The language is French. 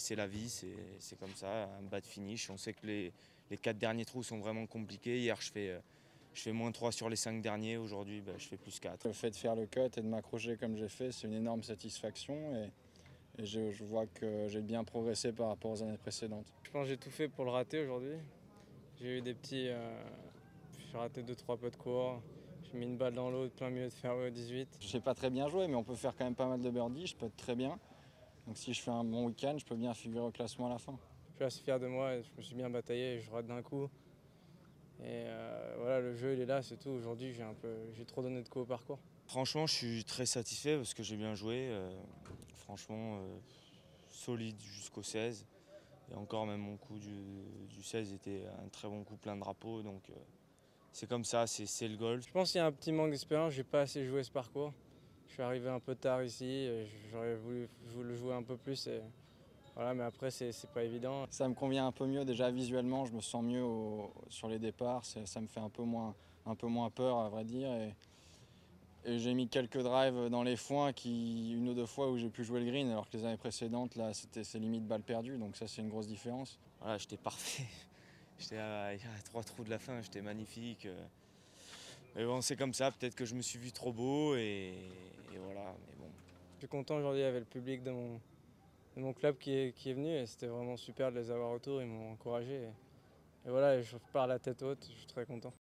C'est la vie, c'est comme ça, un bas de finish. On sait que les 4 derniers trous sont vraiment compliqués. Hier, je fais moins 3 sur les 5 derniers. Aujourd'hui, je fais plus 4. Le fait de faire le cut et de m'accrocher comme j'ai fait, c'est une énorme satisfaction. Et je vois que j'ai bien progressé par rapport aux années précédentes. Je pense que j'ai tout fait pour le rater aujourd'hui. J'ai eu des petits... j'ai raté 2-3 pots de cours. J'ai mis une balle dans l'eau, plein milieu de fairway au 18. Je n'ai pas très bien joué, mais on peut faire quand même pas mal de birdies. Je peux être très bien. Donc si je fais un bon week-end, je peux bien figurer au classement à la fin. Je suis assez fier de moi, je me suis bien bataillé, je rate d'un coup. Et voilà, le jeu il est là, c'est tout. Aujourd'hui, j'ai trop donné de coups au parcours. Franchement, je suis très satisfait parce que j'ai bien joué. Franchement, solide jusqu'au 16. Et encore, même mon coup du 16 était un très bon coup plein de drapeaux. Donc c'est comme ça, c'est le golf. Je pense qu'il y a un petit manque d'expérience, j'ai pas assez joué ce parcours. Je suis arrivé un peu tard ici, j'aurais voulu le jouer un peu plus, et voilà, mais après c'est pas évident. Ça me convient un peu mieux déjà visuellement, je me sens mieux sur les départs, ça me fait un peu moins peur à vrai dire. Et j'ai mis quelques drives dans les foins, une ou deux fois où j'ai pu jouer le green, alors que les années précédentes, là c'était limite balle perdue, donc ça c'est une grosse différence. Voilà, j'étais parfait, j'étais à 3 trous de la fin, j'étais magnifique. Mais bon, c'est comme ça, peut-être que je me suis vu trop beau et voilà, mais bon. Je suis content aujourd'hui, il y avait le public de mon club qui est venu et c'était vraiment super de les avoir autour, ils m'ont encouragé. Et voilà, je pars la tête haute, je suis très content.